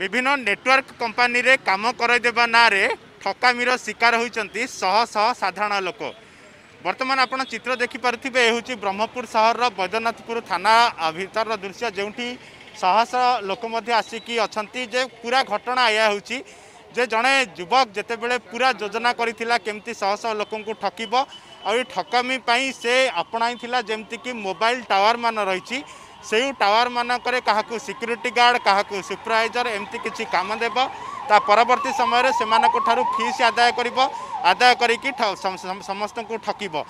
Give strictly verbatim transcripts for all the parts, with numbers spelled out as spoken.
विभिन्न network company रे काम करदेबा ना रे ठकामीर शिकार होइचंती सह सह साधारण लोक। वर्तमान आपण चित्र देखि पारथिबे, ए होची ब्रह्मपुर शहर रो बैजनाथपुर थाना भीतर रो दृश्य, जेउठी सह सह लोक मध्ये आसिकी अछंती। जे पूरा घटना या होची जे जणे युवक जेतेबेले पूरा योजना करिथिला केमती सह सह लोकन को ठकिबो और ठकामी पई से अपनाइथिला, जेमती कि मोबाइल टावर मान रहिची से टावर मानक काहाकू सिक्यूरीटी गार्ड काहाकू सुपरवाइजर एमती किसी काम देव, ता परवर्ती समय से फीस आदाय करिबो, आदाय करिकि समस्त को ठकिबो।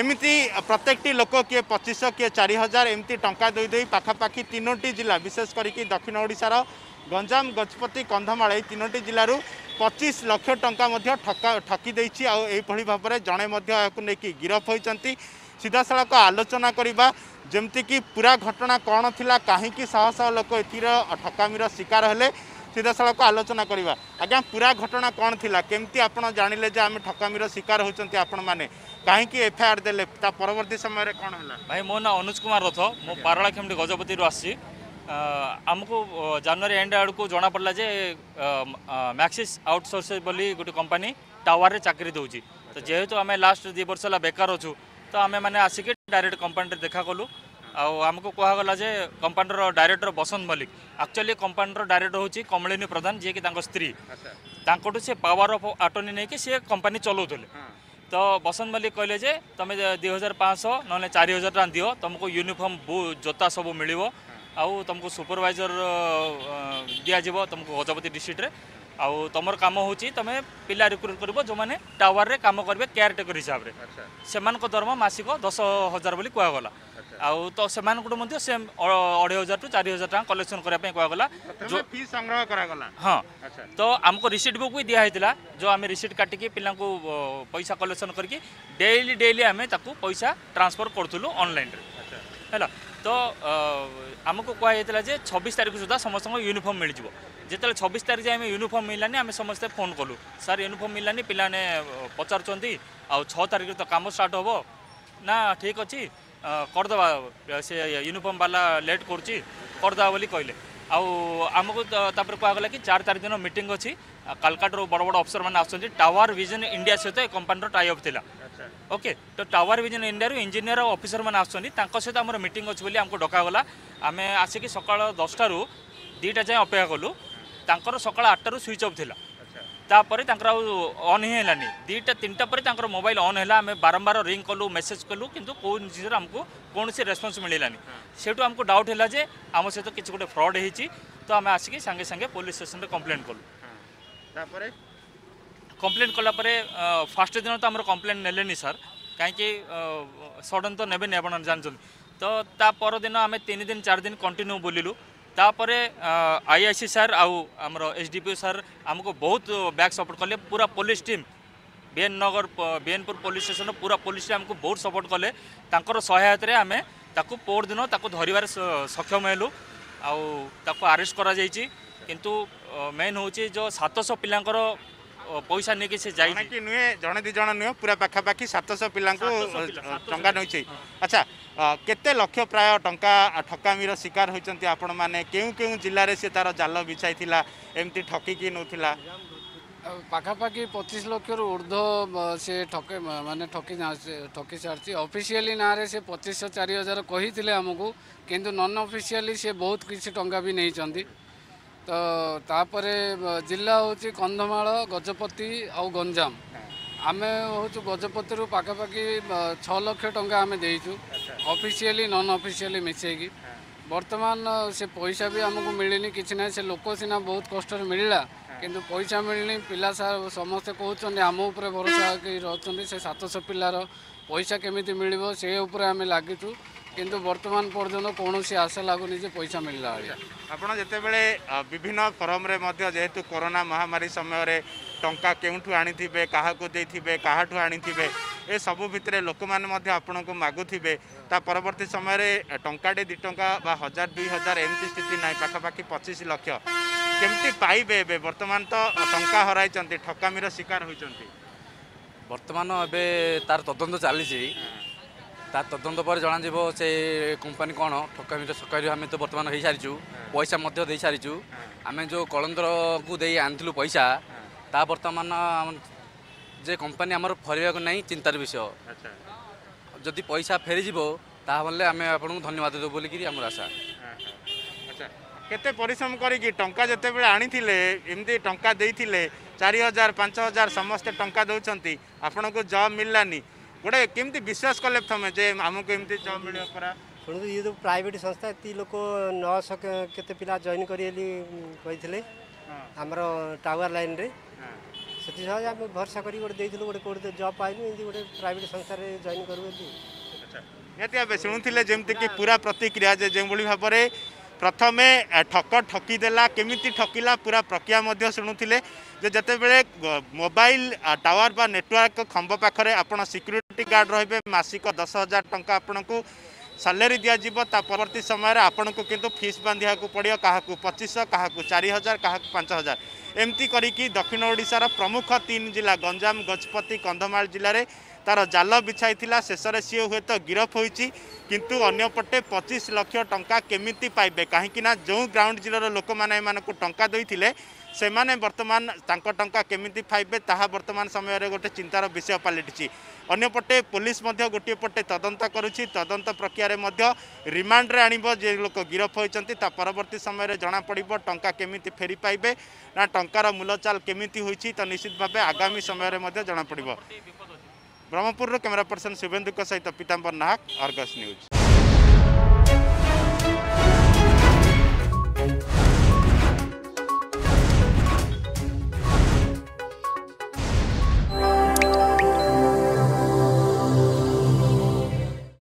एमती प्रत्येक लोक किए पच्चीस किए चार हजार एमती टंका दे दे पाखापाखि तीनोटी जिला विशेष करके दक्षिण ओडिशार गंजाम गजपति कंधमाल यही तीनोटी जिलूर पच्चीस लाख टंका ठकी देछि। आ एही भाव में जणे मध्ये गिरफ होइचंती। सीधा साख आलोचना करवा जमती कि पूरा घटना कौन थी कहीं शह शह लोक ठकामीर शिकार हेले, सीधा साख आलोचना करवा। आज्ञा पूरा घटना कौन थी केमती आपड़ जानिले जे आम ठकामीर शिकार होती आपण मैंने कहीं एफआईआर देले, परवर्ती समय कौन है? भाई मो ना अनुज कुमार रथ, मो बारलाखेमटी गजपति आसी। आमको जनवरी एंड आड़ को जना पड़ा जे मैक्सिस आउटसोर्सेस बोली गोटे कंपानी टावर चाकरी दौर, तो जेहेतु आम लास्ट दु वर्ष है बेकार अच्छू, तो आम मैंने आसिक डायरेक्ट कंपाउंडर देखा कलु। आमको कहगला जे compounder director Basant Mallick, actually compounder director होची कमलिनी प्रधान जी की तांको स्त्री, तांको से पावर ऑफ अटॉर्नी नहीं कि सी कंपनी चलाउले। तो बसंत मल्लिक कहले जे तुम दुई हजार पाँच सौ ना चार हजार टाँग दियो, तुमको यूनिफॉर्म बूट जोता सब मिलिवो, आउ तुमको सुपरवाइजर दिजाव तुमको गजपति डिस्ट्रिक्ट रे, आउ तुम काम हो तुम पिला रिक्रुट कर जो मैंने टावर रे काम करेंगे केयरटेकर हिसाब से, सेमानक दरमा मासिक दस हजार बोली कहगला। आउ तो सेम अढ़ाई हजार टू चार हजार टाँग कलेक्शन करने कहगला जो फी संग्रह करागला। हाँ, तो आमको रिसीट बुक भी दिखाई जो आम रिसीट काटिकी पिला पैसा कलेक्शन करके डेली डेली आम पैसा ट्रांसफर करूँ ऑनलाइन है। तो आमको कहला जे छब्बीस तारीख सुधा समस्त यूनिफॉर्म मिल जाए, जिते छब्बीस तारीख जाए यूनिफॉर्म मिलानी आम समस्ते फोन कलु, सर यूनिफॉर्म मिलानी पिलाने पचार आउ छः तारीख तो काम स्टार्ट हो ना, ठीक अच्छी करदेवा से यूनिफॉर्म वाला लेट करदेवा बोली कहले। आमको कहगला कि चार तारीख दिन मीट अच्छी कलकाटर बड़ बड़ अफसर मैंने आस टावर विजन इंडिया सहित कंपनी टाइप था। ओके, तो टावर विजन इंडिया इंजीनियर और ऑफिसर मैंने आसो सहित आम मीट अच्छी आमको डकागला। आम आसिक सका दसटार दुईटा जाए अपेक्षा कलु, तर सका आठटू स्विच अफ था, तापर अन् हिलानी दुईटा तीन टाइम मोबाइल अन् है, आम बारंबार रिंग कलु मेसेज कलु कि कौन जिन आमको कौन से रेस्पन्स मिललानी। सेठू आमको डाउट है जे आम सहित किसी गोटे फ्रड होती, तो आम आसिक सांगे सांगे पुलिस स्टेशन कंप्लेन कलु। कंप्लेन कलापर फास्ट दिन तो आम कंप्लेन ने सर कहीं सडन तो नेबे आप जानते, तो तापरदिन आम तीन दिन चार दिन कंटिन्यू बोलूँ। तापर आई आई सी सार आम एसडीपीओ सार आमको बहुत बैक सपोर्ट कले, पूरा पुलिस टीम बीएन नगर बीएनपुर पुलिस स्टेशन पूरा पुलिस टीम आमको बहुत सपोर्ट कले, सहायत आम पौरदिन धरवे सक्षम हेलु। आरेस्ट कर किंतु मेन हूँ जो सात सौ पिलांकर पैसा नहीं से कि नुहे जड़े दु जन नुहे पूरा पाखापाखि सात सौ पिला टा नहीं। अच्छा, केते लक्ष प्राय टंका ठकामीर शिकार होती आपण मैंने क्यों क्यों जिले से तार जाल बिछाई एमती ठकिकी नौला? पाखापाखि पचीस लक्ष रु ऊर्ध से ठके माने ठकी ठकी सारी ऑफिशियली ना से पच्चीस चार हजार कही आमको, किंतु नॉन ऑफिशियली से बहुत किसी टंका भी नहीं। तो तापरे जिला होची कंधमाल गजपति आउ गंजाम, आम हूँ गजपति रु पाखापाखि छः लाख टंका आम देचु ऑफिशियली नॉन ऑफिशियली मिसेगी। बर्तमान से पैसा भी आमको मिलनी किसी ना, से लोक सीना बहुत कष्ट मिलला किंतु पैसा मिलनी। पिला सार समस्ते कहते आम उपर भरोसा कि रही से सात सौ पिलार पैसा केमी मिल से आम लगिचु, किंतु वर्तमान पर्यटन कौन सी आशा लगुनि जे पैसा मिलला। आपड़ जिते बड़े विभिन्न फॉर्म रे मध्य जेहेतु कोरोना महामारी समय रे टंका केउठु आनिथिबे काहा को देथिबे काहा ठु आनिथिबे ए सब भितरे लोक माने मध्य आपन को मागुथिबे, ता परवर्ती समय रे टंकाटे दो टंका बा हजार दुई हजार एमती स्थिति नाई, पाखापाखि पच्चीस लाख केमती पाइबे? ए वर्तमान तो टंका हराइचंती ठकामीर शिकार होइचंती। वर्तमान ए तार तदंत चली तार तदंत पर जनाजी से कंपानी कौन ठकामी शिकार आम तो बर्तमान हो सारी पैसा दे सारी। आम जो कलंदर को दे आनी पैसा ता बर्तमान जे कंपनी आमर फरवाक नहीं चिंतार विषय जदि पैसा फेरीज ताहले आम आपन को धन्यवाद देव बोल आम आशा। अच्छा केते परिश्रम करी टंका जते बेले आनी थिले एमती टंका देइथिले चारि हजार पांच हजार समस्ते टंका दौरान आपन को जॉब मिललानी गोटे केमती विश्वास कले तुम जे आमको एमती जॉब मिल परा शुणु ये तो प्राइवेट संस्था ये लोक नौश के पिला जॉइन करते आमर टावर लाइन रे से आम भरसा कर गोटे गोटे कौटे जॉब पाइलु एमती गोटे प्राइवेट संस्था रे जॉइन करूँ शुणुले जमती कि पूरा प्रतिक्रिया जो भाव में प्रथमे ठक ठकीदेला केमिति ठकिला पूरा प्रक्रिया शुणुले जिते बड़े मोबाइल टावर बा नेटवर्क खंब पाखे आपड़ सिक्यूरीटी गार्ड रे मासिक दस हजार टंका आपण को सैलरी दिज्व परवर्ती समय आपन को किंतु फीस बांधिया पड़ो क्या पच्चीस क्या चारि हजार क्या पाँच हजार एमती करी दक्षिण ओडिशार प्रमुख तीन जिला गंजाम गजपति कंधमाल जिले में तार जाल बिछाई शेष में सी हे तो गिरफ होती किंतु अन्यपटे पच्चीस लाख टंका केमिति पाइबे कहीं जो ग्राउंड जिल्लार लोक मैंने टंका देते से माने वर्तमान तांको टंका केमिति पाइबे ताहा वर्तमान समय रे गोटे चिंतार विषय पलटिछि। अन्यपटे पुलिस मध्य गोटे पटे तदंत करुछि तदंत प्रक्रिया मध्य रिमांड रे आनिबो जे लोक गिरफ होइछन्ति ता परवर्ती समय रे जणा पड़िबो टंका केमिति फेरी पाइबे ना टंकार मूलचाल केमिति होइछि तो निश्चित भाबे आगामी समय रे मध्य जणा पड़िबो। ब्रह्मपुर रो कैमरा पर्सन शुभेन्दु सहित पीताम्बर नाग, आर्गस न्यूज।